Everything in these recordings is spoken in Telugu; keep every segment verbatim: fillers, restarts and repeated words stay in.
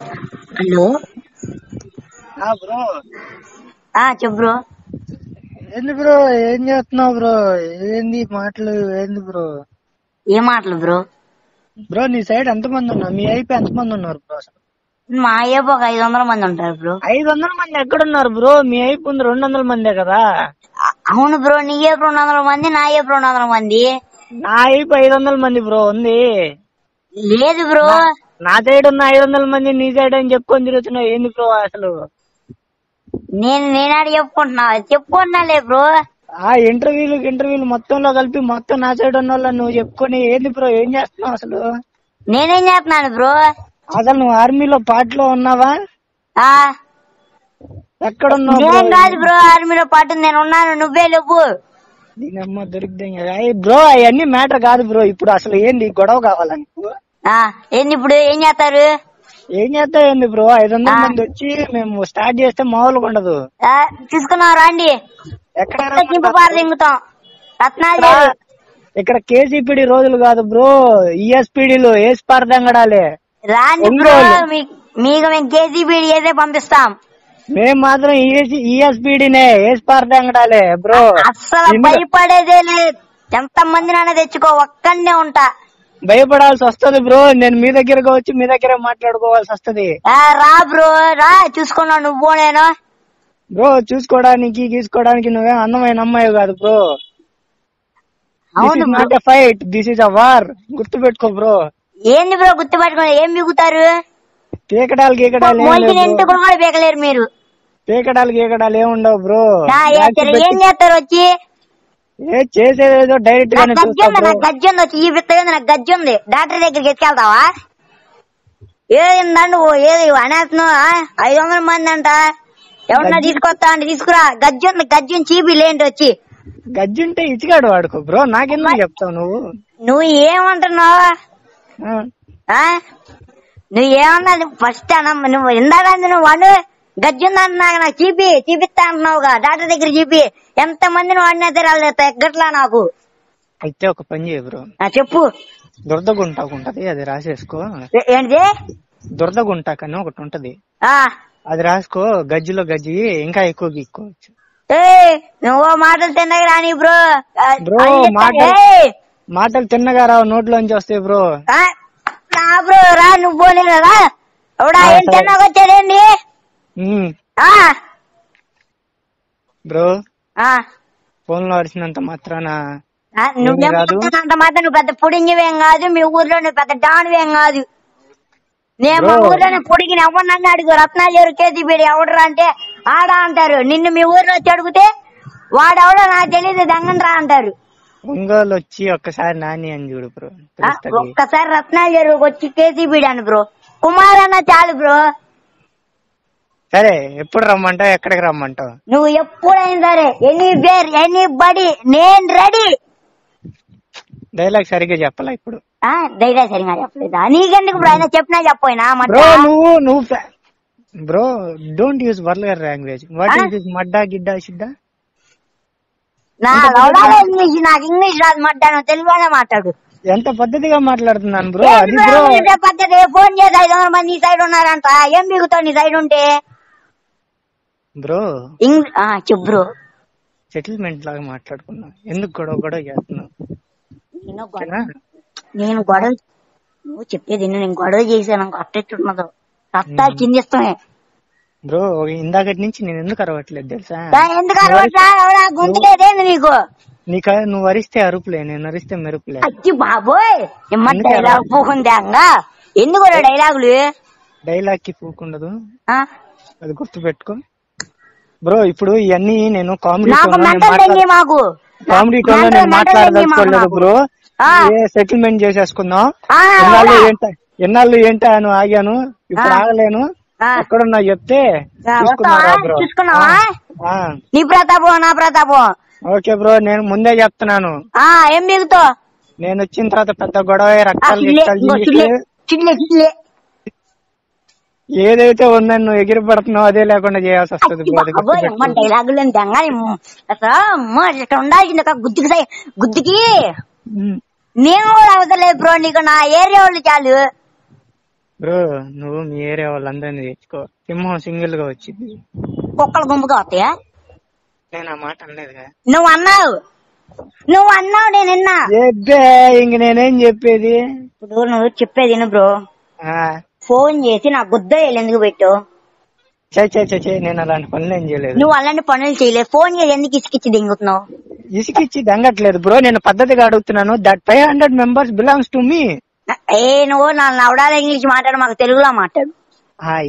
Алло. А, bro. А, че, bro? Энди, bro, энди отно, bro. Энди матлю, энди, bro. Е матлю, bro. Bro, ни сайд антмандуна, ми айпе антмандунар, bro. మా అయ్యప్ప ఒక ఐదు వందల మంది ఉంటారు బ్రో. ఐదు వందల మంది ఎక్కడున్నారు బ్రో? మీ అయ్యప్ప ఉంది రెండు వందల మందే కదా. అవును బ్రో, నీ అయ్యప్ప రెండు వందల మంది, నా అయ్యప్ప రెండు వందల మంది. నా అయ్యప్ప ఐదు వందల మంది బ్రో ఉంది. లేదు బ్రో, నా సైడ్ ఉన్న ఐదు వందల మంది నీ సైడ్ అని చెప్పుకొని తిరుగుతున్నావు ఏంది బ్రో? అసలు నేను నేనా చెప్పుకుంటున్నా చెప్పుకున్నాలే బ్రో. ఆ ఇంటర్వ్యూలు ఇంటర్వ్యూలు మొత్తంలో కలిపి మొత్తం నా సైడ్ ఉన్న వాళ్ళని నువ్వు చెప్పుకొని ఏంది బ్రో? ఏం చేస్తున్నావు అసలు? నేనేం చేస్తున్నాను బ్రో? అసలు నువ్వు ఆర్మీలో పార్ట్ లో ఉన్నావా? ఎక్కడ బ్రో? ఆర్మీలో పార్ట్ నేను ఉన్నాను, నువ్వే లేవు. దీని అమ్మ దొరికితే బ్రో అవన్నీ మ్యాటర్ కాదు బ్రో. ఇప్పుడు అసలు ఏంది గొడవ కావాలా నీకు? ఏంది ఇప్పుడు ఏం చేస్తారు? ఏం చేస్తావు ఏంది బ్రో? ఐదు వందల మంది వచ్చి మేము స్టార్ట్ చేస్తే మామూలుగా ఉండదు. తీసుకున్నావు రాండి, ఎక్కడతాం రత్నాలు. ఇక్కడ కేసీపీడీ రోజులు కాదు బ్రో, ఈఎస్పీడీలు ఏసి పారదంగడాలే. రాండి బ్రో, మీకు మేము కేసీబీడీ ఏదే పంపిస్తాం. మేము మాత్రం ఈఎస్పీడీనే ఏసి పారదంగడాలే బ్రో. అసలు భయపడేదే లేదు, ఎంత మందినైనా తెచ్చుకో, ఒక్కనే ఉంటా. భయపడాల్సి వస్తుంది బ్రో, నేను మీ దగ్గరగా వచ్చి మీ దగ్గర మాట్లాడుకోవాల్సి వస్తుంది. రా బ్రో, రా చూసుకున్నా నువ్వు. నేను బ్రో చూసుకోవడానికి తీసుకోవడానికి నువ్వే అందమైన అమ్మాయి కాదు బ్రో. అవును, not a fight, this is a war, గుర్తు పెట్టుకో బ్రో. ఏంది బ్రో గుర్తు పట్టుకుని ఏం మిగుతారు? పీకడాలు కూడా పీకలేరు మీరు, పీకడాలు గీకడాలు ఏమి ఉండవు బ్రో. ఏం చేస్తారు వచ్చి? చేసేదేదో డైరెక్ట్ గా గజ్జి ఉంది వచ్చి ఈ విత్తగా నాకు గజ్జి ఉంది, డాక్టర్ దగ్గరికి ఎత్తుకెళ్తావా? ఏదండి ఏది అనేస్తున్నావు? ఐదు వందల మంది అంట, ఎవరన్నా తీసుకొస్తా అంటే తీసుకురా. గజ్జి ఉంది, గజ్జి చీపీలు ఏంటి వచ్చి? గజ్జి ఉంటే ఇచ్చిగాడు వాడుకో బ్రో, నాకెందుకు చెప్తావు నువ్వు? నువ్వు ఏమంటున్నావు? నువ్వు ఏమన్నా ఫస్ట్ అన్న, నువ్వు ఇందాక నువ్వు వాడు గజ్జి ఉందంటున్నావు, నాకు చూపి చూపిస్తా అంటున్నావుగా, డాక్టర్ దగ్గర చూపి. ఎంత మందిని వాడినా తెరాలి తగ్గట్లా నాకు. అయితే ఒక పని చేయ బ్రో. చెప్పు. దురద గుంటాకు ఉంటది, అది రాసేసుకో. ఏంటి? దురద గుంటాకు అని ఒకటి ఉంటది, అది రాసుకో. గజ్జిలో గజ్జి ఇంకా ఎక్కువ గీక్కోవచ్చు. ఏ నువ్వు మాటలు తిన్నగా రాని బ్రో, బ్రో మాట మాటలు తిన్నగా రావు, నోట్లోంచి వస్తాయి బ్రో. బ్రో రా నువ్వు, నేనరా వచ్చాడండి బ్రో. ఫోన్ లో అరిసినంత మాత్రాన నువ్వేమంటున్నంత మాత్రం నువ్వు పెద్ద పొడిగివేం కాదు, మీ ఊర్లో నువ్వు పెద్ద డాన్వేం కాదు. నేను మా ఊర్లో పొడిగిన ఎవరినన్నా అడుగు, రత్నాలు కేసీబీడి ఎవడరా అంటే ఆడా అంటారు. నిన్ను మీ ఊర్లో వచ్చి అడిగితే వాడెవడో నాకు తెలియదు దంగనరా అంటారు. ఒంగోలు వచ్చి ఒక్కసారి నాని అని చూడు బ్రో, ఒక్కసారి రత్నాలు వచ్చి కేసీబీడి అని బ్రో, కుమార్ అన్న చాలు బ్రో. సరే ఎప్పుడు రమ్మంటావు, ఎక్కడికి రమ్మంటావు? నువ్వు ఎప్పుడైనా సరే, ఎనీ వేర్ ఎనీ బడి, నేను రెడీ. డైలాగ్ సరిగ్గా చెప్పాలా ఇప్పుడు? డైలాగ్ సరిగ్గా చెప్పలేదా నీకెందుకు బ్రో? ఆయన చెప్పినా చెప్పపోయినా నువ్వు నువ్వు bro don't use vulgar language. What is this మడ్డా గిడ్డా సిడ్డా? ఇంగ్లీష్ నాకు ఇంగ్లీష్ రాదు, మడ్డాను తెలుగులోనే మాట్లాడు. ఎంత పద్ధతిగా మాట్లాడుతున్నాను బ్రో. పద్ధతి ఫోన్ చేసి ఐదు వందల మంది ఈ సైడ్ ఉన్నారంట, ఏం మిగుతావు నీ సైడ్ ఉంటే బ్రో? చెప్ బ్రో. సెటిల్మెంట్ లాగా మాట్లాడుకున్నా, ఎందుకు గొడవ గొడవ చేస్తున్నావు? నేను గొడవ నువ్వు చెప్పేది నేను గొడవ చేశాను అట్టేట్టున్నదో అట్టా చిందిస్తామే బ్రో. ఇందాకటి నుంచి నేను ఎందుకు అరవట్లేదు తెలుసా? ఎందుకు అరవట్లేదు నీకు? నీక నువ్వు అరిస్తే అరుపులే, నేను అరిస్తే మెరుపులే. అచ్చి బాబోయ్ డైలాగ్ పూకుందా? ఎందుకు డైలాగులు? డైలాగ్ కి పూకుండదు, అది గుర్తు పెట్టుకో బ్రో. ఇప్పుడు ఇవన్నీ నేను కామెడీ కామెడీ టోన్ లో నేను మాట్లాడదలుచుకోలేదు బ్రో. సెటిల్మెంట్ చేసేసుకుందాం. ఎన్నాళ్ళు ఏంట ఎన్నాళ్ళు ఏంటా అని ఆగాను, ఇప్పుడు ఆగలేను. ఎక్కడున్నా చెప్తే నీ ప్రతాపం నా ప్రతాపం. ఓకే బ్రో, నేను ముందే చెప్తున్నాను. ఏం మిగుతావు? నేను వచ్చిన తర్వాత పెద్ద గొడవ, రక్తాలు ఏదైతే ఉందని నువ్వు ఎగిరి పడుతున్నావు అదే లేకుండా చేయాల్సి వస్తుంది. గుద్దుకి గుద్దుకి నేను కూడా అవసరం లేదు బ్రో నీకు, నా ఏరియా వాళ్ళు చాలు. బ్రో నువ్వు మీ ఏరియా వాళ్ళందరినీ తెచ్చుకో, సింహం సింగిల్ గా వచ్చింది, కుక్కల గుంపుగా వస్తాయా? నేను ఆ మాట అనలేదు కదా. నువ్వు అన్నావు, నువ్వు అన్నావు, నేను విన్నా. ఇంక నేనేం చెప్పేది? ఇప్పుడు నువ్వు చెప్పేది బ్రో, ఫోన్ చేసి నా గుద్ద ఎందుకు పెట్టు? నేను అలాంటి పనులు ఏం చేయలేదు. నువ్వు అలాంటి పనులు చేయలేదు, ఫోన్ చేసి ఎందుకు ఇసుకిచ్చి దింగుతున్నావు? ఇసుకిచ్చి దంగట్లేదు బ్రో, నేను పద్ధతిగా అడుగుతున్నాను. That five hundred members belongs to me. ఏ నువ్వు నా నవడాల ఇంగ్లీష్ మాట్లాడు, మాకు తెలుగులో మాట్లాడు.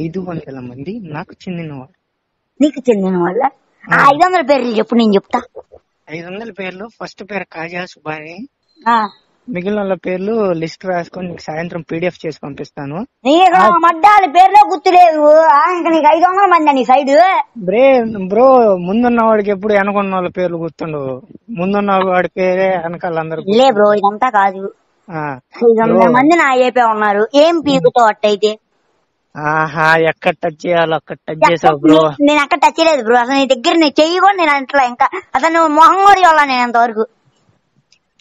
ఐదు వందల మంది నాకు చెందిన వాళ్ళు, నీకు చెందిన వాళ్ళ. ఐదు వందల పేర్లు చెప్పు, నేను చెప్తా. ఐదు వందల పేర్లు, ఫస్ట్ పేరు కాజా సుబాని, మిగిలిన వాళ్ళ పేర్లు లిస్ట్ రాసుకొని నీకు సాయంత్రం పీడిఎఫ్ చేసి పంపిస్తాను. బ్రో ముందున్న వాడికి ఎప్పుడు వెనకున్న వాళ్ళ పేర్లు గుర్తుండవు, ముందున్న వాడి పేరే వెనకాలందరూ. బ్రో ఇదంతా కాదు, మంది నా ఏపీ ఉన్నారు. ఏం పీకుతో అట్టయితే? ఆహా, ఎక్కడ టచ్ చేయాలో అక్కడ టచ్ చేసావు బ్రో. నేను అక్కడ టచ్ చేయలేదు బ్రో, అసలు నీ దగ్గర నేను చెయ్యి కూడా నేను అంటలా. ఇంకా అసలు నువ్వు మొహం కూడా ఇవ్వాలా? నేను అంతవరకు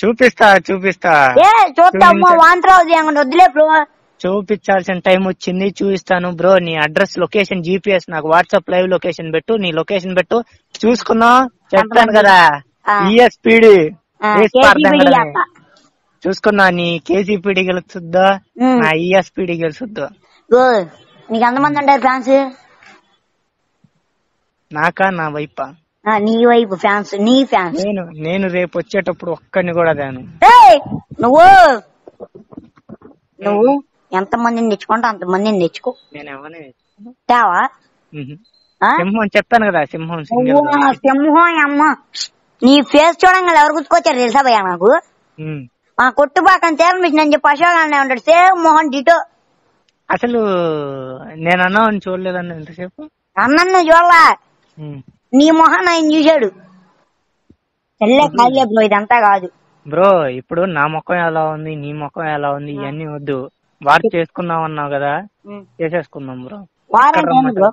చూపిస్తా చూపిస్తా చూస్తా వదిలే బ్రో, చూపించాల్సిన టైం వచ్చింది, చూపిస్తాను బ్రో. నీ అడ్రస్, లొకేషన్, జీపీఎస్ నాకు వాట్సాప్ లైవ్ లొకేషన్ పెట్టు, నీ లొకేషన్ పెట్టు, చూసుకున్నా చెప్తాను కదా. ఈఎస్పీడి చూసుకున్నా, నీ కేసీపీడి గెలుచుద్దా, నా ఈఎస్పీడి గెలుచుద్దా? నీకు ఎంతమంది ఉంటారు ఫ్యాన్స్? నాకా? నా వైపా? నీ వైపు ఫ్యాన్స్, నీ ఫ్యాన్స్. నేను నేను రేపు వచ్చేటప్పుడు ఒక్కడిని కూడా దాను. నువ్వు నువ్వు ఎంత మందిని తెచ్చుకుంటా అంత మందిని తెచ్చుకో. నేను ఎవరిని తెచ్చుకుంటావా? సింహం చెప్పాను కదా, సింహం సింహం అమ్మ. నీ ఫేస్ చూడంగా ఎవరు గుర్తుకొచ్చారు తెలుసా భయ్యా? నాకు మా కొట్టుపాకని సేవ మిషన్ అని చెప్పి అశోకాలనే ఉంటాడు, సేవ మోహన్ డిటో. అసలు నేను అన్నా చూడలేదన్న, ఎంతసేపు అన్న చూడలా, నీ మొహన్ ఆయన చూశాడు. బ్రో ఇదంతా కాదు బ్రో, ఇప్పుడు నా ముఖం ఎలా ఉంది, నీ ముఖం ఎలా ఉంది, ఇవన్నీ వద్దు. వారు చేసుకుందాం అన్నావు కదా, చేసేసుకుందాం బ్రో. వారంటే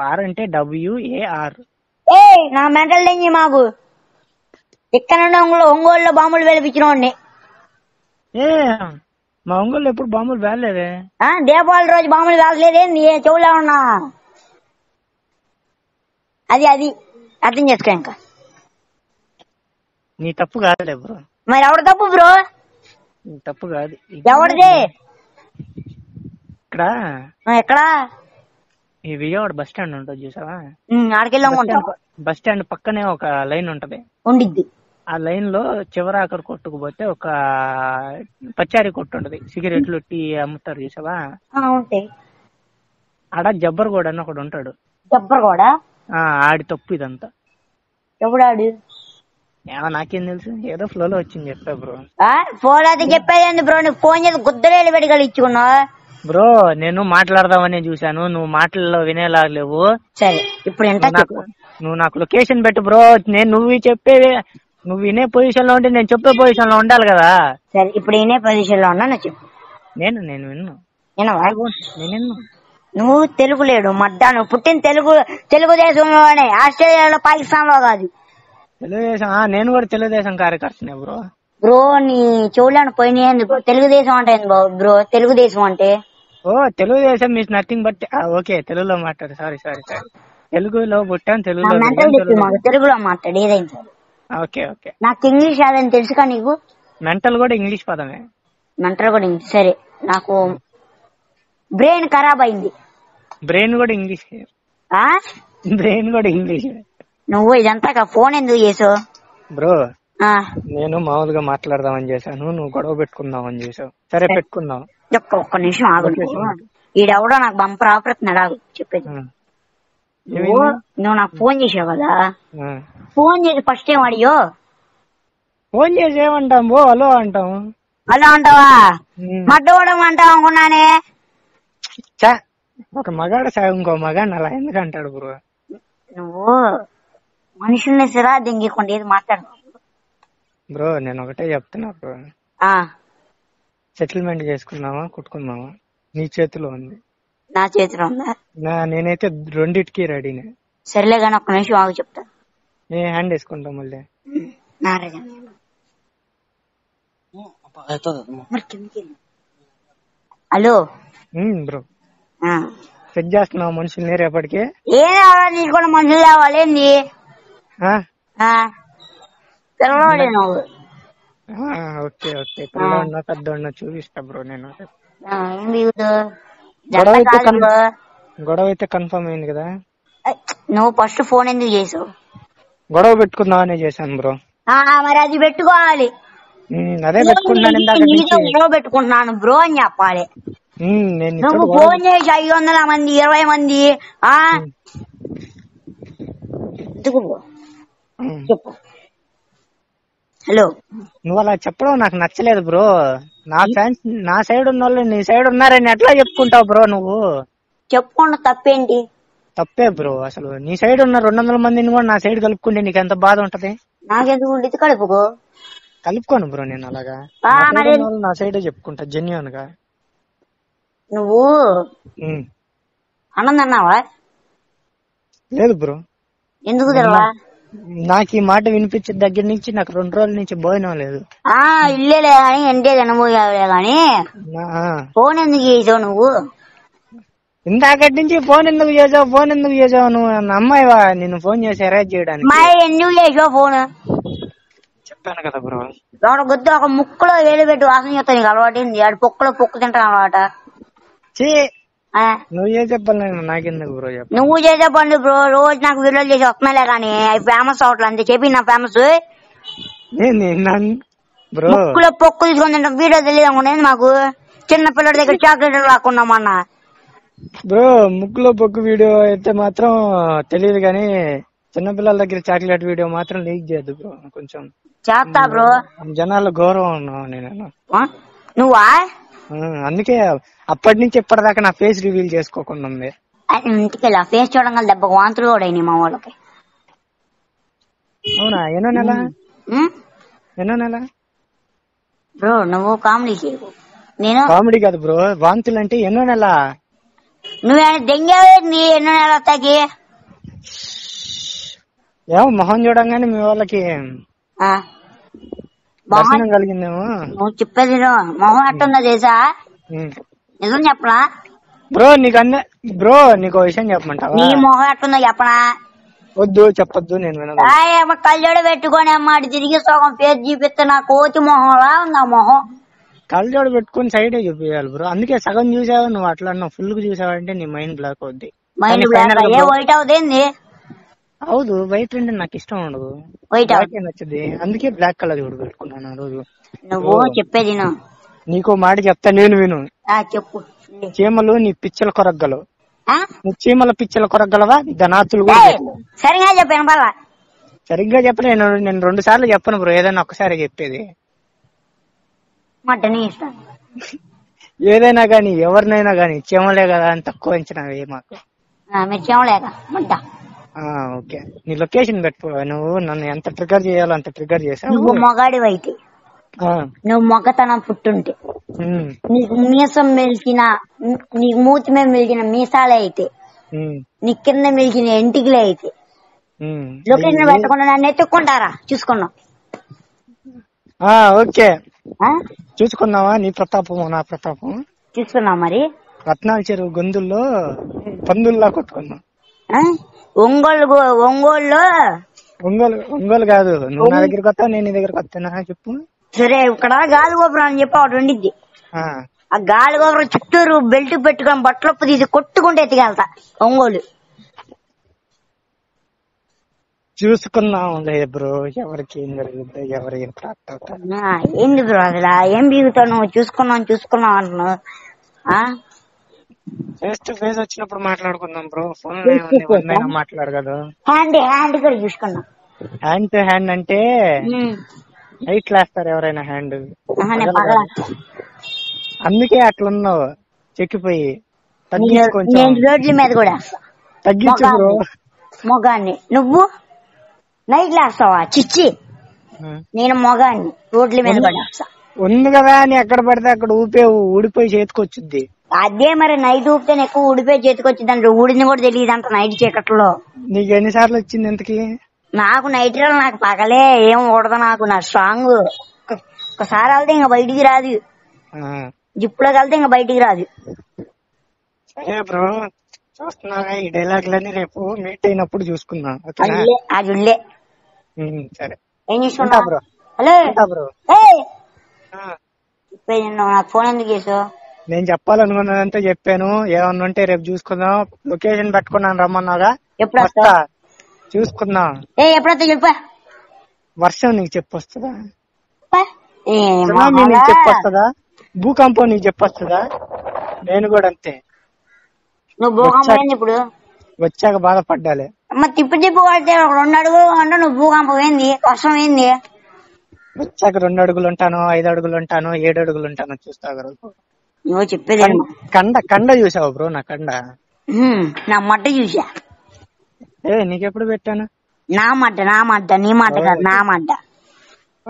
వారంటే డబ్ల్యూఏఆర్. ఏ నా మెంటల్ డేంజర్ మాకు ఇక్కడ ఒంగోలులో బాంబులు వెలిపించినోడిని. ఏ మా ఒంగోలు ఎప్పుడు బాంబులు వేయలేదే, దీపావళి రోజు బాంబులు వేయలేదే, నీ చెవులే ఉన్నా. అది అది అర్థం చేసుకో. ఇంకా నీ తప్పు కాదులే బ్రో. మరి ఎవరి తప్పు బ్రో? నీ తప్పు కాదు, ఎవరిది? ఇక్కడ ఎక్కడా? ఈ విజయవాడ బస్ స్టాండ్ ఉంటుంది చూసావా, బస్ స్టాండ్ పక్కనే ఒక లైన్ ఉంటది, ఉండిద్ది. ఆ లైన్ లో చివరాకరు కొట్టుకు పోతే ఒక పచ్చారి కొట్టు ఉంటది, సిగరెట్లు టీ అమ్ముతారు చూసావా. ఆడ జబ్బర్ గోడ అని ఒకడు ఉంటాడు. జబ్బర్ గోడ ఆడి తప్పు ఇదంతా. ఎవడాడు? ఏమో నాకేం తెలుసు, ఏదో ఫ్లో లో వచ్చింది చెప్పా బ్రో. ఫ్లో అయితే చెప్పేదండి బ్రో, నువ్వు ఫోన్ చేసి గుద్దలేళ్ళు పెట్టుకలు ఇచ్చుకున్నావు బ్రో. నేను మాట్లాడదామనే చూసాను, నువ్వు మాటల్లో వినేలాగలేవు. సరే ఇప్పుడు నువ్వు నాకు లొకేషన్ పెట్టు బ్రో. నేను నువ్వు చెప్పే, నువ్వు వినే పొజిషన్ లో ఉంటే నేను చెప్పే పొజిషన్ లో ఉండాలి కదా. సరే ఇప్పుడు వినే పొజిషన్ లో ఉన్నా చెప్పు. నేను నేను విన్ను నేను నువ్వు తెలుగు లేడు మడ్డా, నువ్వు పుట్టిన తెలుగు తెలుగుదేశంలోనే, ఆస్ట్రేలియాలో, పాకిస్తాన్ లో కాదు. తెలుగుదేశం? నేను కూడా తెలుగుదేశం కార్యకర్తనే బ్రో. బ్రో నీ చెవులను పోయినాయి తెలుగుదేశం అంటే బ్రో. తెలుగుదేశం అంటే ఓ Telugu Desam means nothing but. Okay తెలుగులో మాట్లాడు. సారీ సారీ సారీ తెలుగులో పుట్టాను, తెలుగులో తెలుగులో మాట్లాడు ఏదైనా సరే. ఓకే ఓకే నాకు ఇంగ్లీష్ అదని తెలుసుగా నీకు. మెంటల్ కూడా ఇంగ్లీష్ పదమే. మెంటల్ కూడా ఇంగ్లీష్. సరే నాకు బ్రెయిన్ ఖరాబ్ అయింది. బ్రెయిన్ కూడా ఇంగ్లీష్. బ్రెయిన్ కూడా ఇంగ్లీష్. నువ్వు ఇదంతా ఫోన్ ఎందుకు చేసావు బ్రో? నేను మామూలుగా మాట్లాడదామని చేశాను, నువ్వు గొడవ పెట్టుకుందాం అని చేసావు. సరే పెట్టుకుందాం. ఒక్క ఒక్క నిమిషం ఆగు, ఈడెవడో నాకు బంపర్ ఆపరేస్తున్నాడు. ఆగు చెప్పేది. నువ్వు నాకు ఫోన్ చేసావు కదా, ఫోన్ చేసి ఫస్ట్ ఏం అడియో? ఫోన్ చేసి ఏమంటాం బో? హలో అంటాం. హలో అంటావా? మడ్డోడం అంటావు అనుకున్నానే. ఒక మగాడ సాగు ఇంకో మగాడిని అలా ఎందుకు అంటాడు బ్రో? నువ్వు మనుషుల్ని సిరా దింగకుండా ఏది మాట్లాడు బ్రో. నేను ఒకటే చెప్తున్నా బ్రో, సెటిల్మెంట్ చేసుకున్నావా కుట్టుకున్నావా నీ చేతిలో ఉంది. నా చేతిలో ఉందా? నేనైతే రెండిటికి రెడీనే. సరేలే గానీ ఒక్క నిమిషం ఆగు చెప్తా. నేను హ్యాండ్ వేసుకుంటాం మళ్ళీ. హలో బ్రో సెట్ చేస్తున్నావు మనుషుల్ని రేపటికి ఏం కావాలి నీకు కూడా మనుషులు కావాలి చూపిస్తా బ్రో నేను గొడవ అయితే కన్ఫర్మ్ అయింది కదా నువ్వు ఫస్ట్ ఫోన్ ఎందుకు చేసావు గొడవ పెట్టుకుందామనే చేశాను బ్రో మరి అది పెట్టుకోవాలి అదే పెట్టుకుంటున్నాను బ్రో అని చెప్పాలి నువ్వు ఫోన్ చేసి ఐదు వందల మంది ఇరవై మంది చెప్పు హలో నువ్వు అలా చెప్పడం నాకు నచ్చలేదు బ్రో నా ఫ్యాన్స్ నా సైడ్ ఉన్న వాళ్ళు నీ సైడ్ ఉన్నారని ఎట్లా చెప్పుకుంటావు బ్రో నువ్వు చెప్పుకున్నా తప్పేంటి తప్పే బ్రో అసలు నీ సైడ్ ఉన్న రెండు వందల మందిని కూడా నా సైడ్ కలుపుకుంటే నీకు ఎంత బాధ ఉంటది నాకెందుకు ఉండేది కలుపుకో కలుపుకోను బ్రో నేను అలాగా నా సైడ్ చెప్పుకుంటా జెన్యూన్ గా నువ్వు అనంద అన్నావా లేదు బ్రో ఎందుకు తెలవా నాకు ఈ మాట వినిపించిన దగ్గర నుంచి నాకు రెండు రోజుల నుంచి భోజనం లేదు ఇల్లేలే గానీ ఎంటే తినబోయావులే గానీ ఫోన్ ఎందుకు చేసావు నువ్వు ఇందాకటి నుంచి ఫోన్ ఎందుకు చేసావు ఫోన్ ఎందుకు చేసావు నువ్వు అమ్మాయివా నిన్ను ఫోన్ చేసి అరేంజ్ చేయడానికి ఎందుకు చేసావు ఫోన్ చెప్పాను కదా బ్రో గుర్తు ఒక ముక్కులో వేలు పెట్టి వాసన చేస్తా నీకు అలవాటైంది ఆడు పొక్కలో పొక్కు తింటాను అలవాట నువ్వు చేసే పనులు నాకెందుకు బ్రో నువ్వు చేసే పనులు బ్రో రోజు నాకు వీడియో చేసి వస్తున్నాలే కానీ అవి ఫేమస్ అవట్లే అంతే చెప్పి నా ఫేమస్ ముక్కులో పొక్కు తీసుకుని తింటాం వీడియో తెలియదు అనుకునేది మాకు చిన్న పిల్లల దగ్గర చాక్లెట్ రాకున్నాం అన్న బ్రో ముక్కులో పొక్కు వీడియో అయితే మాత్రం తెలియదు కానీ చిన్నపిల్లల దగ్గర చాక్లెట్ వీడియో మాత్రం లీక్ చేయదు బ్రో కొంచెం చేస్తా బ్రో జనాలు గౌరవం ఉన్నావు నేను నువ్వా అందుకే అప్పటి నుంచి ఇప్పటిదాకా నా ఫేస్ రివీల్ చేసుకోకుండా ఉంది ఇంటికెళ్ళి ఫేస్ చూడడం వల్ల దెబ్బ వాంతులు కూడా అయినాయి మా వాళ్ళకి అవునా ఎన్నో నెల ఎన్నో నెల బ్రో నువ్వు కామెడీ చేయకు నేను కామెడీ కాదు బ్రో వాంతులు అంటే ఎన్నో నెల నువ్వే దెంగేది ఎన్నో నెల తగ్గి ఏమో మొహం చూడంగానే మీ వాళ్ళకి కలిగిందేమో నువ్వు చెప్పేది మొహం అట్టుందా చేసా నిజం చెప్పనా బ్రో నీకు అన్న బ్రో నీకు విషయం చెప్పమంటావా నీ మొహం అట్టుందా చెప్పనా వద్దు చెప్పొద్దు నేను కళ్ళజోడు పెట్టుకొని అమ్మా తిరిగి సగం పేరు చూపిస్తే నా కోతి మొహంలా ఉందా మొహం కళ్ళజోడు పెట్టుకుని సైడ్ చూపించాలి బ్రో అందుకే సగం చూసావు నువ్వు అట్లా ఫుల్ గా చూసావంటే నీ మైండ్ బ్లాక్ అవుద్ది మైండ్ బ్లాక్ ఏ వైట్ అవుతుంది అవును వైట్ అంటే నాకు ఇష్టం ఉండదు వైట్ నచ్చదు అందుకే బ్లాక్ కలర్ కూడా పెట్టుకున్నాను ఆ రోజు నువ్వు చెప్పేది నీకు మాట చెప్తా నేను విను చెప్పు చీమలు నీ పిచ్చల కొరగ్గలవు నువ్వు చీమల పిచ్చల కొరగ్గలవా ధనాతులు కూడా సరిగ్గా చెప్పాను సరిగ్గా చెప్పలే నేను రెండు సార్లు చెప్పను బ్రో ఏదైనా ఒక్కసారి చెప్పేది ఏదైనా గానీ ఎవరినైనా గానీ చీమలే కదా అని తక్కువ అంచనావే మాకు ఓకే నీ లొకేషన్ పెట్టుకో నువ్వు నన్ను ఎంత ట్రిగర్ చేయాలో అంత ట్రిగర్ చేసావు నువ్వు మొగాడివి అయితే నువ్వు మొగతనం పుట్టుంటే నీకు మీసం మెలిచిన నీకు మూతి మీద మెలిచిన మీసాలే అయితే నీ కింద మెలిచిన ఎంటికలే అయితే లొకేషన్ పెట్టకుండా నన్ను ఎత్తుక్కుంటారా చూసుకున్నావు ఓకే చూసుకున్నావా నీ ప్రతాపం నా ప్రతాపం చూసుకున్నావు మరి రత్నాల చెరువు గొంతుల్లో పందుల్లా కొట్టుకున్నా ఒంగోలు ఒంగోలు ఒంగోలు ఒంగోలు కాదు నువ్వు నా దగ్గరకు వస్తావు నేను నీ దగ్గరకు వస్తానా చెప్పు సరే ఇక్కడ గాలి గోపురం అని చెప్పి ఒకటి ఉండిద్ది ఆ గాలి గోపురం చుట్టూరు బెల్ట్ పెట్టుకుని బట్టలొప్పు తీసి కొట్టుకుంటే ఎత్తికెళ్తా ఒంగోలు చూసుకున్నాంలే బ్రో ఎవరికి ఏం జరుగుతుంది ఎవరు ఏం ప్రాప్తి అవుతారు ఏంది బ్రో అసలు ఏం బీగుతావు నువ్వు చూసుకున్నావు చూసుకున్నావు అంటున్నావు ఫేస్ టు ఫేస్ వచ్చినప్పుడు మాట్లాడుకుందాం బ్రో ఫోన్ మాట్లాడు కదా హ్యాండ్ హ్యాండ్ కూడా చూసుకున్నాం హ్యాండ్ టు హ్యాండ్ అంటే నైట్ లేస్తారు ఎవరైనా హ్యాండ్ అందుకే అట్లున్నావు చెక్కిపోయి రోడ్ల మీద కూడా తగ్గించు బ్రో మొగాన్ని నువ్వు నైట్ లేస్తావా చిచ్చి నేను మొగాన్ని రోడ్ల మీద కూడా ఉంది కదా అని ఎక్కడ పడితే అక్కడ ఊపే ఊడిపోయి చేతికొచ్చుద్ది అదే మరి నైట్ ఊపితేనే ఎక్కువ ఊడిపోయి చేతికొచ్చింది అంటే ఊడింది కూడా తెలియదు అంట నైట్ చీకట్లో నీకు ఎన్నిసార్లు వచ్చింది ఇంతకి నాకు నైట్ నాకు పగలే ఏం ఊడదు నాకు నా స్ట్రాంగ్ ఒకసారి అవుతే ఇంకా బయటికి రాదు జిప్పులో కలితే ఇంకా బయటికి రాదు. సరే బ్రో, చూస్తున్నాగా ఈ డైలాగ్లని రేపు మీట్ అయినప్పుడు చూసుకుందాం. అదిలే సరే. ఏం చేస్తున్నా బ్రో? హలో బ్రో, నాకు ఫోన్ ఎందుకు చేసావు? నేను చెప్పాలనుకున్నదంతా చెప్పాను. ఏమన్నా ఉంటే రేపు చూసుకుందాం. లొకేషన్ పెట్టుకున్నాను, రమ్మన్నాగా. ఎప్పుడు వస్తా చూసుకుందాం. ఏ ఎప్పుడైతే చెప్పా? వర్షం నీకు చెప్పొస్తుందా? సునామీ నీకు చెప్పొస్తుందా? భూకంపం నీకు చెప్పొస్తుందా? నేను కూడా అంతే. నువ్వు భూకంపం ఇప్పుడు వచ్చాక బాధపడ్డాలి. తిప్పి తిప్పి పడితే రెండు అడుగులు అంటే నువ్వు భూకంపం ఏంది, వర్షం ఏంది? వచ్చాక రెండు అడుగులు ఉంటాను, ఐదు అడుగులు ఉంటాను, ఏడు అడుగులు ఉంటాను, చూస్తావు. నువ్వు చెప్పేది కండ కండ చూసావు బ్రో? నా కండ నా మట్ట చూసా. ఏ నీకెప్పుడు పెట్టాను? నా మాట నా మాట నీ మాట కాదు, నా మాట.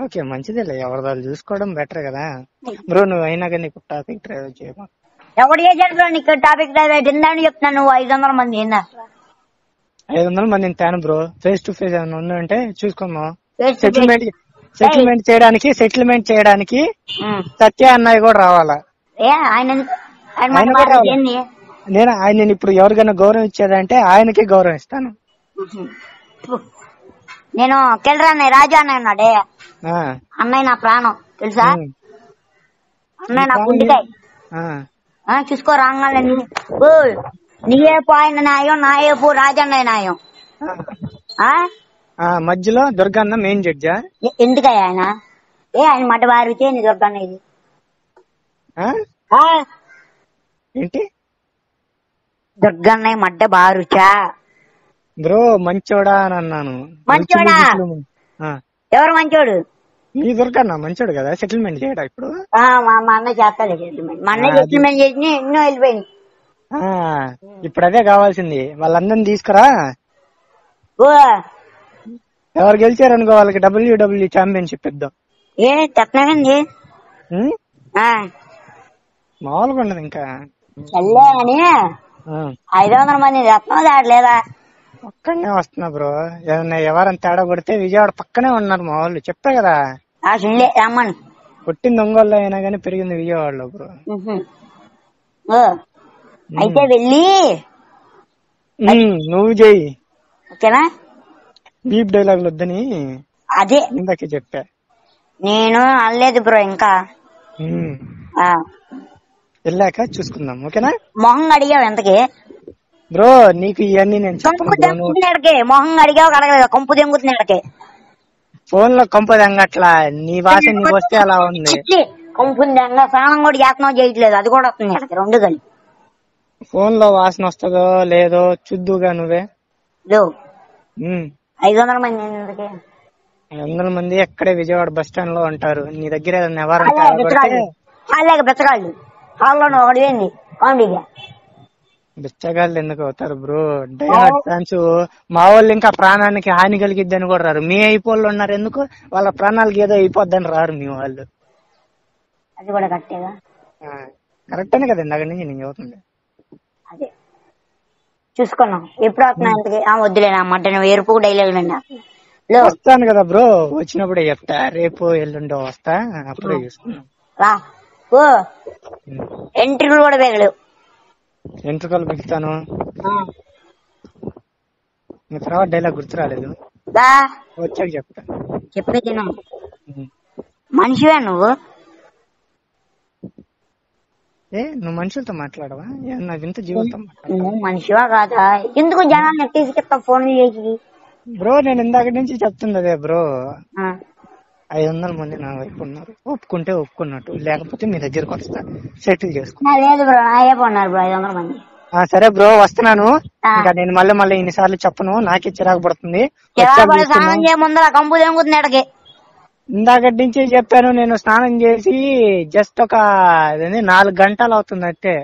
ఓకే మంచిదే, ఎవరిదాలు చూసుకోవడం బెటర్ కదా బ్రో. నువ్వు అయినా కానీ టాపిక్ డ్రైవ్ చేయమా? ఎవడు చేశాడు బ్రో నీకు టాపిక్ డ్రైవ్? ఏందని చెప్తున్నాను, నువ్వు ఐదు వందల మంది ఏందా? ఐదు వందల మంది తేను బ్రో. ఫేస్ టు ఫేస్ ఏమైనా ఉందంటే చూసుకుందాం. సెటిల్మెంట్ సెటిల్మెంట్ చేయడానికి సెటిల్మెంట్ చేయడానికి సత్య అన్నయ్య కూడా రావాలా? నేను ఆయన ఇప్పుడు ఎవరికైనా గౌరవం ఇచ్చేదంటే ఆయనకే గౌరవం ఇస్తాను. నేను కెళ్ళరా అన్నయ్య, రాజు అన్నయ్య ఉన్నాడే, అన్నయ్య నా ప్రాణం తెలుసా, అన్నయ్య నా గుండెకాయ. చూసుకో రాంగ నీయేపు ఆయన న్యాయం, నాయేపు రాజు అన్నయ్య న్యాయం. మధ్యలో దుర్గన్న మెయిన్ జడ్జా? ఎందుకయ్య ఆయన? ఏ ఆయన మట బారితే నీ దుర్గన్న ఇది ఏంటి? దుర్గన్నయ్య మడ్డ బారుచా బ్రో? మంచోడా అని అన్నాను. మంచోడా ఎవరు? మంచోడు మీ దుర్గన్న మంచోడు కదా. సెటిల్మెంట్ చేయడా ఇప్పుడు? మా అన్న చేస్తాడు సెటిల్మెంట్. మా అన్న సెటిల్మెంట్ చేసి ఎన్నో వెళ్ళిపోయింది. ఇప్పుడు అదే కావాల్సింది, వాళ్ళందరినీ తీసుకురా. ఎవరు గెలిచారనుకో వాళ్ళకి డబ్ల్యూడబ్ల్యూఈ ఛాంపియన్షిప్ ఇద్దాం. ఏ తప్పండి మామూలుగా ఉండదు. ఇంకా చల్లే అని ఐదు వందల మంది రత్నం దాడలేదా? పక్కనే వస్తున్నా బ్రో. ఏదన్నా ఎవరన్నా తేడా కొడితే విజయవాడ పక్కనే ఉన్నారు మా వాళ్ళు, చెప్పే కదా. రమ్మని పుట్టింది ఒంగోలు అయినా గానీ పెరిగింది విజయవాడలో బ్రో. అయితే వెళ్ళి నువ్వు చెయ్యి, ఓకేనా? డీప్ డైలాగులు వద్దని అదే ఇందాకే చెప్పా. నేను అనలేదు బ్రో. ఇంకా వెళ్ళాక చూసుకుందాం, ఓకేనా? మొహం అడిగావు ఎంతకి బ్రో నీకు ఇవన్నీ? నేను కంపు తెంగుతున్నాడికి మొహం అడిగావు అడగలేదు. కంపు తెంగుతున్నాడికి ఫోన్ లో కంపు తెంగట్లా, నీ భాష నీకు వస్తే అలా ఉంది. కంపు తెంగ స్నానం కూడా యాత్నం చేయట్లేదు, అది కూడా వస్తుంది. రెండు కలిపి ఫోన్ లో వాసన వస్తుందో లేదో చూద్దుగా నువ్వే. ఐదు వందల మంది ఐదు వందల మంది ఎక్కడే విజయవాడ బస్ స్టాండ్ లో ఉంటారు. నీ దగ్గర అలాగే బెచ్చగాళ్ళు హాల్లోనే ఒకటి కామెడీగా బిచ్చగాళ్ళు ఎందుకు అవుతారు బ్రో? ఛాన్స్ మా వాళ్ళు ఇంకా ప్రాణానికి హాని కలిగిద్దని కూడా రారు. మీ అయిపోళ్ళు ఉన్నారు ఎందుకు? వాళ్ళ ప్రాణాలకి ఏదో అయిపోద్దని రారు మీ వాళ్ళు. అది కూడా కరెక్టేగా? కరెక్ట్ అనే కదండి, అక్కడి నుంచి నేను చదువుతుంది అదే చూసుకున్నాం. ఎప్పుడు వస్తున్నా వద్దులేనా మాట ఎరుపు డైలాగ్ నిన్న వస్తాను కదా బ్రో. వచ్చినప్పుడే చెప్తా, రేపు ఎల్లుండో వస్తా, అప్పుడే చూసుకున్నాం. ఎంట్రీలు కూడా వేగలేవు. ఎంట్రుకలు పెడతాను. మీ తర్వాత డైలాగ్ గుర్తు రాలేదు, వచ్చాక చెప్తా. చెప్పేది మనిషివే నువ్వు. ఏ నువ్వు మనుషులతో మాట్లాడవా? ఇంత జీవితం నువ్వు మనిషివా కాదా? ఎందుకు జనాన్ని తీసుకెళ్తా ఫోన్ చేసి బ్రో? నేను ఇందాక నుంచి చెప్తుంది అదే బ్రో. ఐదు వందల మంది నా వైపు ఉన్నారు, ఒప్పుకుంటే ఒప్పుకున్నట్టు, లేకపోతే మీ దగ్గరకు వస్తా, సెటిల్ చేసుకున్నాను. సరే బ్రో వస్తున్నాను. ఇంకా నేను మళ్ళీ మళ్ళీ ఇన్నిసార్లు చెప్పను, నాకే చిరాకు పడుతుంది. ఇందాకటి నుంచి చెప్పాను, నేను స్నానం చేసి జస్ట్ ఒక నాలుగు గంటలు అవుతుంది అంతే.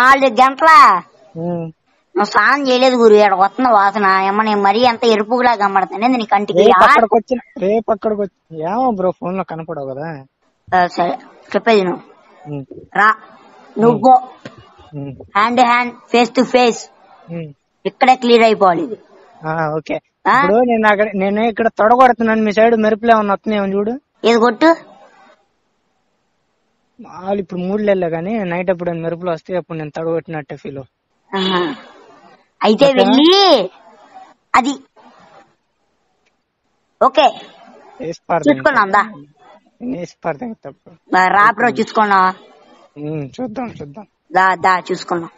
నాలుగు గంటలా స్నానం చేయలేదు గురు, ఇక్కడ వస్తున్న వాసన ఏమో. నేను మరీ అంత ఎరుపుగా కనబడతాను నీ కంటికి. అక్కడికి వచ్చిన రేపు అక్కడికి వచ్చి ఏమో బ్రో ఫోన్ లో కనపడవు కదా. సరే చెప్పేది నువ్వు రా, నువ్వు hand to hand face to face ఇక్కడే క్లియర్ అయిపోవాలి. ఓకే బ్రో నేను అక్కడ నేను ఇక్కడ తొడగొడుతున్నాను, మీ సైడ్ మెరుపులే ఉన్న వస్తున్నాయి చూడు. ఏది కొట్టు వాళ్ళు ఇప్పుడు మూడు నెలలే కానీ నైట్ అప్పుడు మెరుపులు వస్తే అప్పుడు నేను తడబట్టినట్టే ఫీల్. అయితే వెళ్ళి అది ఓకే చూసుకున్నా రాబ్రో చూసుకున్నా చూద్దాం చూద్దాం చూసుకున్నా.